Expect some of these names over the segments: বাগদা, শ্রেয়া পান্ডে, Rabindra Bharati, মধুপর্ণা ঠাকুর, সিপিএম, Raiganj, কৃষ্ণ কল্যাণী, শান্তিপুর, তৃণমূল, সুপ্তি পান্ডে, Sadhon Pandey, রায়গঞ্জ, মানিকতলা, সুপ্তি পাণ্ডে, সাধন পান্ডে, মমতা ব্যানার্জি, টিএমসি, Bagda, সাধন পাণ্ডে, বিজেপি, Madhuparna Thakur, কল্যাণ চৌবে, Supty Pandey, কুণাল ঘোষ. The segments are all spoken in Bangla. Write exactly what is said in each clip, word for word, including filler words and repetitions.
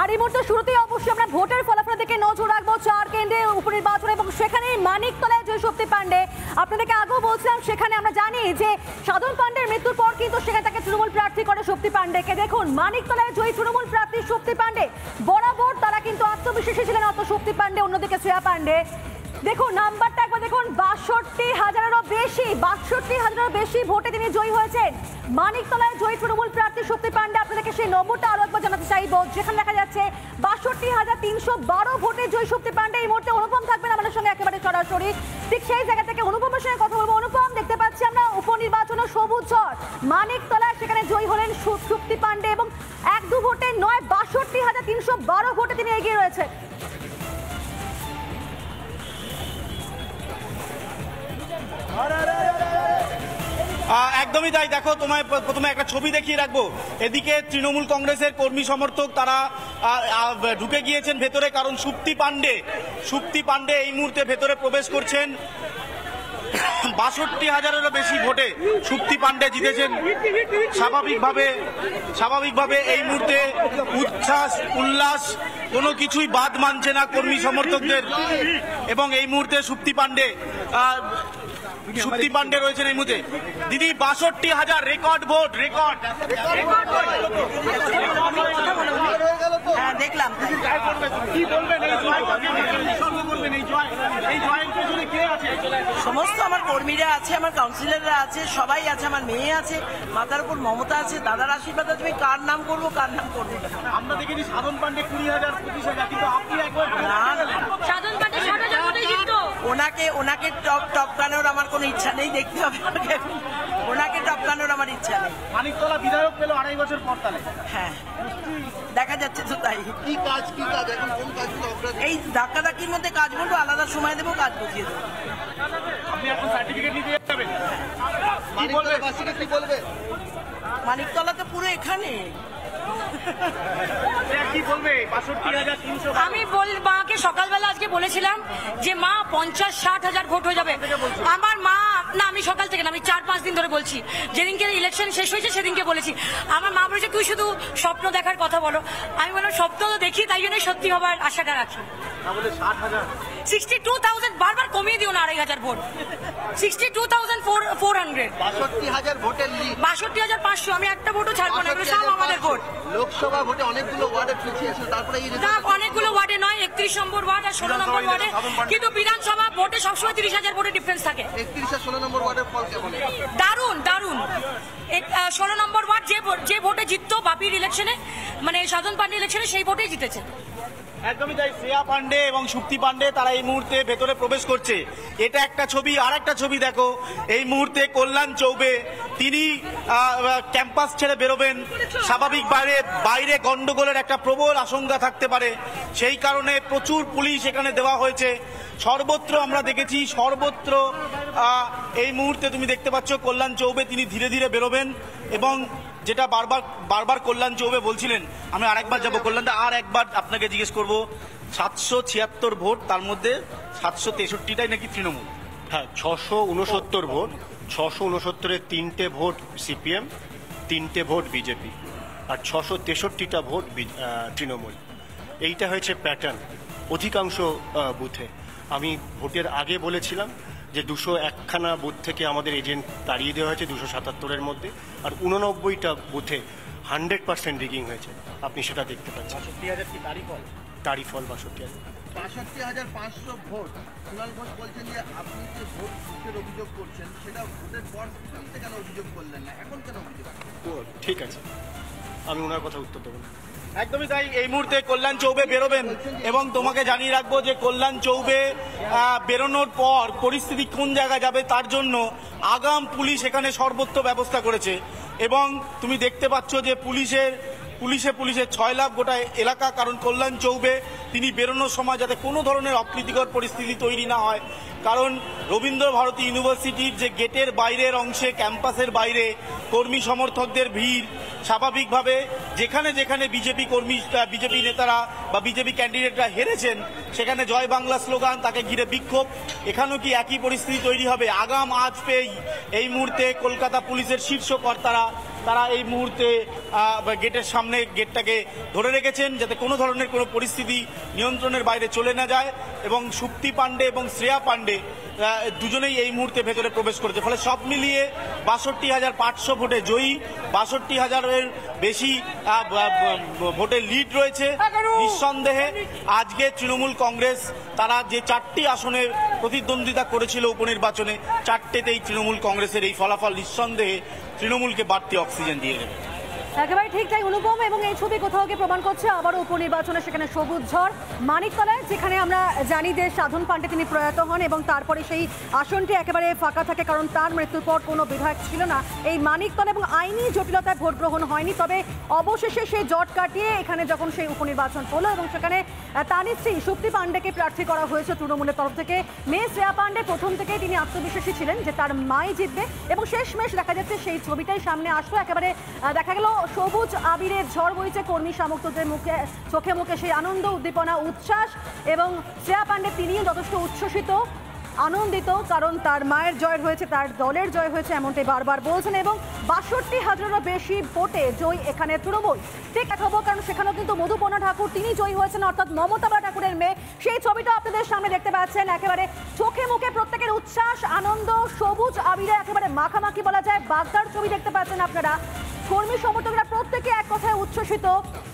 আর এই মুহূর্তে শুরুতেই অবশ্যই আমরা ভোটের ফলাফল দিকে নজর রাখবো চার কেন্দ্রে উপনির্বাচন এবং সেখানে মানিকতলায় যে সুপ্তি পান্ডে আপনাদেরকে আগেও বলছিলাম সেখানে আমরা জানি যে সাধন পান্ডের মৃত্যুর পর কিন্তু সেখানে তাকে তৃণমূল প্রার্থী করে সুপ্তি পান্ডেকে। দেখুন মানিকতলায় জয়ী তৃণমূল প্রার্থী সুপ্তি পান্ডে বরাবর তারা কিন্তু আত্মবিশ্বাসী ছিলেন অত সুপ্তি পান্ডে, অন্যদিকে শ্রেয়া পান্ডে দেখুন নাম্বারটা একবার দেখুন বাষট্টি হাজারেরও বেশি বাষট্টি হাজারেরও বেশি ভোটে তিনি জয়ী হয়েছেন। মানিকতলায় জয়ী তৃণমূল প্রার্থী সুপ্তি পান্ডে আপনাদেরকে সেই নম্বরটা আরো একবার জানাতে চাইব যেখানে দেখা যাচ্ছে বাষট্টি হাজার তিনশো বারো ভোটে জয়ী সুপ্তি পান্ডে। এই মুহূর্তে অনুপম থাকবেন আমাদের সঙ্গে একেবারে সরাসরি, ঠিক সেই জায়গা থেকে অনুপমের সঙ্গে কথা বলবো। অনুপম, দেখতে পাচ্ছি আমরা উপনির্বাচনে সবুজ ঝড় মানিকতলায়, সেখানে জয়ী হলেন সুপ্তি পান্ডে এবং এক দু ভোটে নয় বাষট্টি হাজার তিনশো বারো ভোটে তিনি এগিয়ে রয়েছেন। একদমই তাই, দেখো তোমায় প্রথমে একটা ছবি দেখিয়ে রাখবো। এদিকে তৃণমূল কংগ্রেসের কর্মী সমর্থক তারা ঢুকে গিয়েছেন ভেতরে, কারণ সুপ্তি পান্ডে সুপ্তি পান্ডে এই মুহূর্তে ভেতরে প্রবেশ করছেন। বাষট্টি হাজারেরও বেশি ভোটে সুপ্তি পান্ডে জিতেছেন। স্বাভাবিকভাবে স্বাভাবিকভাবে এই মুহূর্তে উচ্ছ্বাস উল্লাস কোনো কিছুই বাদ মানছে না কর্মী সমর্থকদের, এবং এই মুহূর্তে সুপ্তি পান্ডে সুপ্তি পান্ডে রয়েছেন এই মুহূর্তে। দিদি বাষট্টি হাজার রেকর্ড ভোট, রেকর্ড দেখলাম। সমস্ত আমার কর্মীরা আছে, আমার কাউন্সিলররা আছে, সবাই আছে, আমার মেয়ে আছে, মাথার উপর মমতা আছে, দাদার আশীর্বাদ আছে, আমি কার নাম করবো কার নাম করবো। আমরা দেখিনি সাধন পান্ডে কুড়ি হাজার পঁচিশ হাজার কিন্তু আপনি একবার সাধন পান্ডে ওনাকে ওনাকে টপ টপকানোর আমার কোনো ইচ্ছা নেই, দেখতে হবে ওনাকে টপকানোর আমার ইচ্ছা নেই। মানিকতলা বিধায়ক পেল আড়াই বছর পর, তাহলে হ্যাঁ দেখা যাচ্ছে তো তাই। কি কাজ কি কাজ এখন কোন কাজগুলো এই ধাক্কাধাক্কির মধ্যে কাজগুলো আলাদা সময় দেবো, কাজ বুঝিয়ে দেবো। আপনি এখন সার্টিফিকেট নিয়ে যাবেন, কি বলবে বাসীকে, কি বলবে? মানিকতলা তো পুরো এখানে আমি মাকে সকালবেলা আজকে বলেছিলাম যে মা পঞ্চাশ ষাট হাজার ভোট হয়ে যাবে। আমার মা না, আমি সকাল থেকে না, আমি চার পাঁচ দিন ধরে বলছি, যেদিনকে ইলেকশন শেষ হয়েছে সেদিনকে বলেছি। আমার মা বলেছে তুই শুধু স্বপ্ন দেখার কথা বলো, আমি বললাম স্বপ্ন তো দেখি, তাই জন্য সত্যি হবার আশাটা রাখি। বাষট্টি হাজার বারবার কমিয়ে দিও না আড়াই হাজার ভোট, বাষট্টি হাজার চারশো ভোটের লিড বাষট্টি হাজার পাঁচশো, আমি একটা ভোটও ছাড়বো না, এটা সব আমাদের ভোট। লোকসভা ভোটে অনেকগুলো ওয়ার্ডে পিছিয়েছে, তারপরে এই অনেকগুলো ওয়ার্ডে নয়, একত্রিশ নম্বর ওয়ার্ড আর ষোলো নম্বর ওয়ার্ডে, কিন্তু বিধানসভা ভোটে সবসময় তিরিশ হাজার ভোটের ডিফারেন্স থাকে। একত্রিশ আর ষোলো নম্বর ওয়ার্ডের ফল কেমন? দারুণ দারুণ। ষোলো নম্বর ওয়ার্ড যে যে ভোটে জিততো বাপির ইলেকশনে, মানে সাধন পান্ডে ইলেকশনে, সেই ভোটেই জিতেছে। একদমই তাই, শ্রেয়া পান্ডে এবং সুপ্তি পান্ডে তারা এই মুহূর্তে ভেতরে প্রবেশ করছে। এটা একটা ছবি, আর একটা ছবি দেখো এই মুহূর্তে কল্যাণ চৌবে, তিনি ক্যাম্পাস ছেড়ে বেরোবেন। স্বাভাবিক বাইরে বাইরে গন্ডগোলের একটা প্রবল আশঙ্কা থাকতে পারে, সেই কারণে প্রচুর পুলিশ এখানে দেওয়া হয়েছে। সর্বত্র আমরা দেখেছি, সর্বত্র এই মুহূর্তে তুমি দেখতে পাচ্ছ কল্যাণ চৌবে তিনি ধীরে ধীরে বেরোবেন, এবং যেটা বারবার বারবার কল্যাণ চৌবে বলছিলেন, আমি আরেকবার যাবো কল্যাণটা, আর একবার আপনাকে জিজ্ঞেস করবো, সাতশো ছিয়াত্তর ভোট, তার মধ্যে সাতশো তেষট্টিটাই নাকি তৃণমূল? হ্যাঁ, ছশো উনসত্তর ভোট, ছশো উনসত্তরের তিনটে ভোট সিপিএম, তিনটে ভোট বিজেপি, আর ছশো তেষট্টিটা ভোট তৃণমূল। এইটা হয়েছে প্যাটার্ন অধিকাংশ বুথে। আমি ভোটের আগে বলেছিলাম যে দুশো একখানা বুথ থেকে আমাদের এজেন্ট তাড়িয়ে দেওয়া হয়েছে দুশো সাতাত্তরের মধ্যে, আর উননব্বইটা বুথে হান্ড্রেড পার্সেন্ট রিগিং হয়েছে, আপনি সেটা দেখতে পাচ্ছেন। তারই ফল বাষট্টি হাজার বাষট্টি হাজার পাঁচশো ভোট। কুণাল ঘোষ বলছেন যে আপনি যে ভোট ভোটের অভিযোগ করছেন সেটা ভোটের পর কেন অভিযোগ করলেন না, এখন কেন অভিযোগ? ঠিক আছে, আমি ওনার কথা উত্তর দেবো। একদমই তাই, এই মুহূর্তে কল্যাণ চৌবে বেরোবেন, এবং তোমাকে জানিয়ে রাখবো যে কল্যাণ চৌবে বেরোনোর পর পরিস্থিতি কোন জায়গায় যাবে তার জন্য আগাম পুলিশ এখানে সর্বত্র ব্যবস্থা করেছে, এবং তুমি দেখতে পাচ্ছ যে পুলিশের পুলিশে পুলিশের ছয় লাভ গোটা এলাকা, কারণ কল্যাণ চৌবে তিনি বেরোনোর সময় যাতে কোনো ধরনের অপ্রীতিকর পরিস্থিতি তৈরি না হয়, কারণ রবীন্দ্র ভারতী ইউনিভার্সিটির যে গেটের বাইরের অংশে ক্যাম্পাসের বাইরে কর্মী সমর্থকদের ভিড়, স্বাভাবিকভাবে যেখানে যেখানে বিজেপি কর্মী বিজেপি নেতারা বা বিজেপি ক্যান্ডিডেটরা হেরেছেন সেখানে জয় বাংলা স্লোগান, তাকে ঘিরে বিক্ষোভ, এখানেও কি একই পরিস্থিতি তৈরি হবে? আগাম আজ পেয়েই এই মুহূর্তে কলকাতা পুলিশের শীর্ষ কর্তারা তারা এই মুহূর্তে গেটের সামনে গেটটাকে ধরে রেখেছেন যাতে কোনো ধরনের কোনো পরিস্থিতি নিয়ন্ত্রণের বাইরে চলে না যায় এবং সুপ্তি পাণ্ডে এবং শ্রেয়া পাণ্ডে দুজনেই এই মুহূর্তে ভেতরে প্রবেশ করেছে। ফলে সব মিলিয়ে বাষট্টি হাজার পাঁচশো ভোটে জয়ী, বাষট্টি হাজারের বেশি ভোটের লিড রয়েছে। নিঃসন্দেহে আজকে তৃণমূল কংগ্রেস তারা যে চারটি আসনে প্রতিদ্বন্দ্বিতা করেছিল উপনির্বাচনে, চারটেতেই তৃণমূল কংগ্রেসের এই ফলাফল নিঃসন্দেহে তৃণমূলকে বাড়তি অক্সিজেন দিয়ে দেবে। একেবারে ঠিক তাই অনুপম, এবং এই ছবি কোথাও গিয়ে প্রমাণ করছে আবারও উপনির্বাচনে সেখানে সবুজ ঝড়। মানিকতলায় যেখানে আমরা জানি যে সাধন পাণ্ডে তিনি প্রয়াত হন এবং তারপরে সেই আসনটি একেবারে ফাঁকা থাকে, কারণ তার মৃত্যুর পর কোনো বিধায়ক ছিল না এই মানিকতলা এবং আইনি জটিলতায় ভোট গ্রহণ হয়নি। তবে অবশেষে সেই জট কাটিয়ে এখানে যখন সেই উপনির্বাচন হলো এবং সেখানে তার স্ত্রী সুপ্তি পাণ্ডেকে প্রার্থী করা হয়েছে তৃণমূলের তরফ থেকে। মেয়ে শ্রেয়া পাণ্ডে প্রথম থেকেই তিনি আত্মবিশ্বাসী ছিলেন যে তার মাই জিতবে এবং শেষমেশ দেখা যাচ্ছে সেই ছবিটাই সামনে আসলো। একেবারে দেখা গেল সবুজ আবিরের ঝড় বইছে, কর্মী সমর্থকদের মুখে চোখে মুখে সেই আনন্দ, উদ্দীপনা, উচ্ছ্বাস, এবং শ্রেয়া পাণ্ডে তিনিও যথেষ্ট উচ্ছ্বসিত, আনন্দিত, কারণ তার মায়ের জয় হয়েছে, তার দলের জয় হয়েছে এমনটাই বারবার বলছেন। এবং বাষট্টি হাজারেরও বেশি ভোটে জয়ী এখানে তৃণমূল। ঠিক কথা বলব, কারণ সেখানেও কিন্তু মধুপর্ণা ঠাকুর তিনি জয়ী হয়েছেন, অর্থাৎ মমতা ঠাকুরের মেয়ে। সেই ছবিটা আপনাদের সামনে দেখতে পাচ্ছেন, একেবারে চোখে মুখে প্রত্যেকের উচ্ছ্বাস, আনন্দ, সবুজ আবিরে একেবারে মাখামাখি বলা যায়। বাগদার ছবি দেখতে পাচ্ছেন আপনারা, কর্মী সমর্থকরা প্রত্যেকে এক কথায় উচ্ছ্বসিত,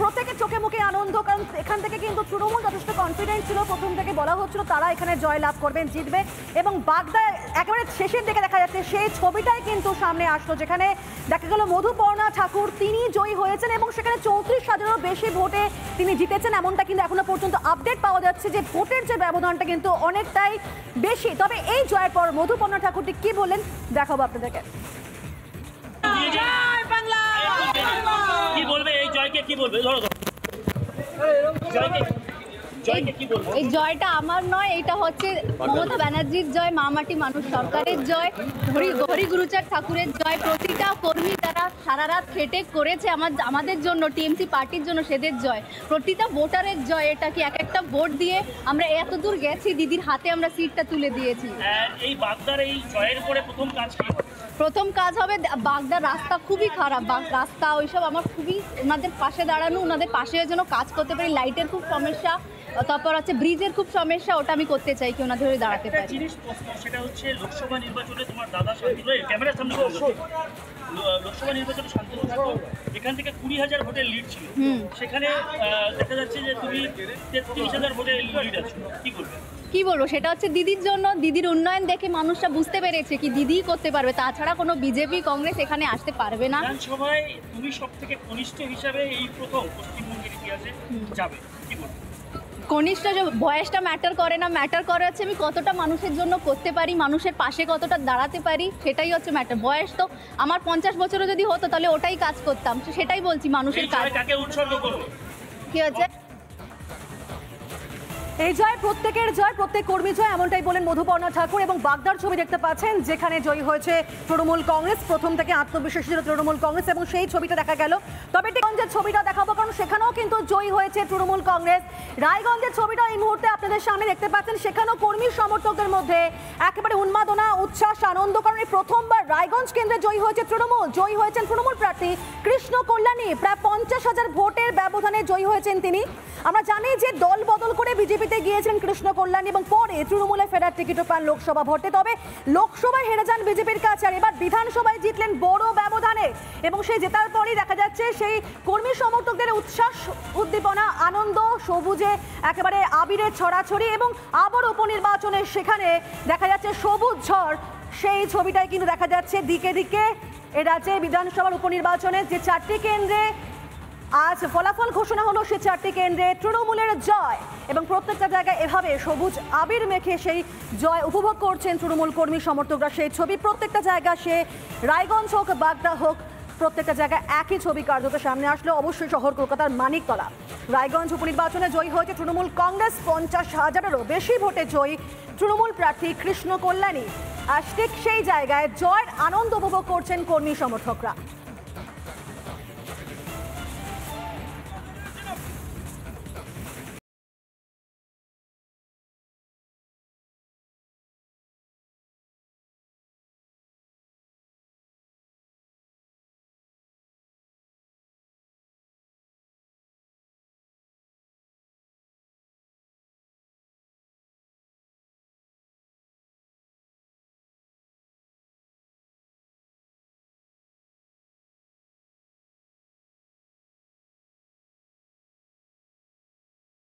প্রত্যেকে চোখে মুখে আনন্দ, কারণ এখান থেকে কিন্তু তৃণমূল যথেষ্ট কনফিডেন্ট ছিল। প্রথম থেকে বলা হচ্ছিল তারা এখানে জয় লাভ করবেন, জিতবে, এবং বাগদায় একেবারে শেষের দিকে দেখা যাচ্ছে সেই ছবিটাই কিন্তু সামনে আসলো যেখানে দেখা গেল মধুপর্ণা ঠাকুর তিনি জয়ী হয়েছেন এবং সেখানে চৌত্রিশ হাজারেরও বেশি ভোটে তিনি জিতেছেন এমনটা কিন্তু এখনো পর্যন্ত আপডেট পাওয়া যাচ্ছে যে ভোটের যে ব্যবধানটা কিন্তু অনেকটাই বেশি। তবে এই জয়ের পর মধুপর্ণা ঠাকুরটি কি বললেন দেখাবো আপনাদেরকে। এই জয়টা আমার নয়, এটা হচ্ছে মমতা ব্যানার্জির জয়, মামাটি মানুষ সরকারের জয়, হরিগুরুচার ঠাকুরের জয়। প্রতিটা কর্মী যারা সারা রাত খেটে করেছে আমার আমাদের জন্য, টিএমসি পার্টির জন্য, সেদের জয়, প্রতিটা ভোটারের জয়। এটা কি এক একটা ভোট দিয়ে আমরা এত দূর গেছি, দিদির হাতে আমরা সিটটা তুলে দিয়েছি। এই বাগদার এই জয়ের পরে প্রথম কাজ কি হবে? প্রথম কাজ হবে বাগদার রাস্তা খুবই খারাপ, রাস্তা ওইসব আমার খুবই, ওনাদের পাশে দাঁড়ানো, ওনাদের পাশে যেন কাজ করতে পারি। লাইটের খুব সমস্যা, তারপর হচ্ছে ব্রিজের খুব সমস্যা, ওটা আমি করতে চাই কি ওনাদের ধরে দাঁড়াতে পারি। জিনিস সেটা হচ্ছে লোকসভা নির্বাচনে তোমার দাদা শান্তিপুর, ক্যামেরার সামনে লোকসভা নির্বাচনে শান্তিপুর এখান থেকে কুড়ি হাজার ভোটের লিড ছিল, সেখানে দেখা যাচ্ছে যে তুমি তেত্রিশ হাজার ভোটের লিড আছো। কি করবে? কি বলবো, সেটা হচ্ছে দিদির জন্য, দিদির উন্নয়ন দেখে মানুষরা বুঝতে পেরেছে কি দিদিই করতে পারবে, তাছাড়া কোনো বিজেপি কংগ্রেস এখানে আসতে পারবে না। সবাই তুমি সবথেকে কনিষ্ঠ হিসাবে এই প্রথম পশ্চিমবঙ্গের ইতিহাসে যাবে, কি বলবো? কনিষ্ঠ যে বয়সটা ম্যাটার করে না, ম্যাটার করে হচ্ছে আমি কতটা মানুষের জন্য করতে পারি, মানুষের পাশে কতটা দাঁড়াতে পারি, সেটাই হচ্ছে ম্যাটার। বয়স তো আমার পঞ্চাশ বছরও যদি হতো তাহলে ওটাই কাজ করতাম, সেটাই বলছি মানুষের কাজ। কি হচ্ছে এই জয়, প্রত্যেকের জয়, প্রত্যেক কর্মী জয় এমনটাই বলেন মধুপর্ণা ঠাকুর। এবং বাগদার ছবি দেখতে পাচ্ছেন যেখানে জয়ী হয়েছে তৃণমূল কংগ্রেস, প্রথম থেকে আত্মবিশ্বাসী ছিল তৃণমূল কংগ্রেস এবং সেই ছবিটা দেখা গেল। তবে রায়গঞ্জের ছবিটা দেখাবো, কারণ সেখানেও কিন্তু জয়ী হয়েছে তৃণমূল কংগ্রেস। রায়গঞ্জের ছবিটা এই মুহূর্তে আপনাদের সামনে দেখতে পাচ্ছেন, সেখানেও কর্মী সমর্থকদের মধ্যে একেবারে উন্মাদনা, উচ্ছ্বাস, আনন্দ, কারণ এই প্রথমবার রায়গঞ্জ কেন্দ্রে জয়ী হয়েছে তৃণমূল। জয়ী হয়েছেন তৃণমূল প্রার্থী কৃষ্ণ কল্যাণী, প্রায় পঞ্চাশ হাজার ভোটের ব্যবধানে জয়ী হয়েছেন তিনি। আমরা জানি যে দল বদল করে বিজেপি গিয়েছিলেন কৃষ্ণ কল্যাণী এবং পরে তৃণমূলে ফেরার টিকিটও পান লোকসভা ভোটে, তবে লোকসভায় হেরে যান বিজেপির কাছে। আর এবার বিধানসভায় জিতলেন বড় ব্যবধানে এবং সেই জেতার পরেই দেখা যাচ্ছে সেই কর্মী সমর্থকদের উচ্ছ্বাস, উদ্দীপনা, আনন্দ, সবুজে একেবারে আবিরে ছড়াছড়ি। এবং আবার উপনির্বাচনে সেখানে দেখা যাচ্ছে সবুজ ঝড়, সেই ছবিটাই কিন্তু দেখা যাচ্ছে দিকে দিকে। এ রাজ্যে বিধানসভার উপনির্বাচনে যে চারটি কেন্দ্রে আজ ফলাফল ঘোষণা হলো, সে চারটি কেন্দ্রে তৃণমূলের জয় এবং প্রত্যেকটা জায়গায় এভাবে সবুজ আবির মেখে সেই জয় উপভোগ করছেন তৃণমূল কর্মী সমর্থকরা। সেই ছবি প্রত্যেকটা জায়গা, সে রায়গঞ্জ হোক, বাগদা হোক, প্রত্যেকটা জায়গায় একই ছবি কার্যত সামনে আসলো। অবশ্যই শহর কলকাতার মানিকতলা, রায়গঞ্জ উপনির্বাচনে জয়ী হয়েছে তৃণমূল কংগ্রেস, পঞ্চাশ হাজারেরও বেশি ভোটে জয়ী তৃণমূল প্রার্থী কৃষ্ণ কল্যাণী। আর ঠিক সেই জায়গায় জয়ের আনন্দ উপভোগ করছেন কর্মী সমর্থকরা।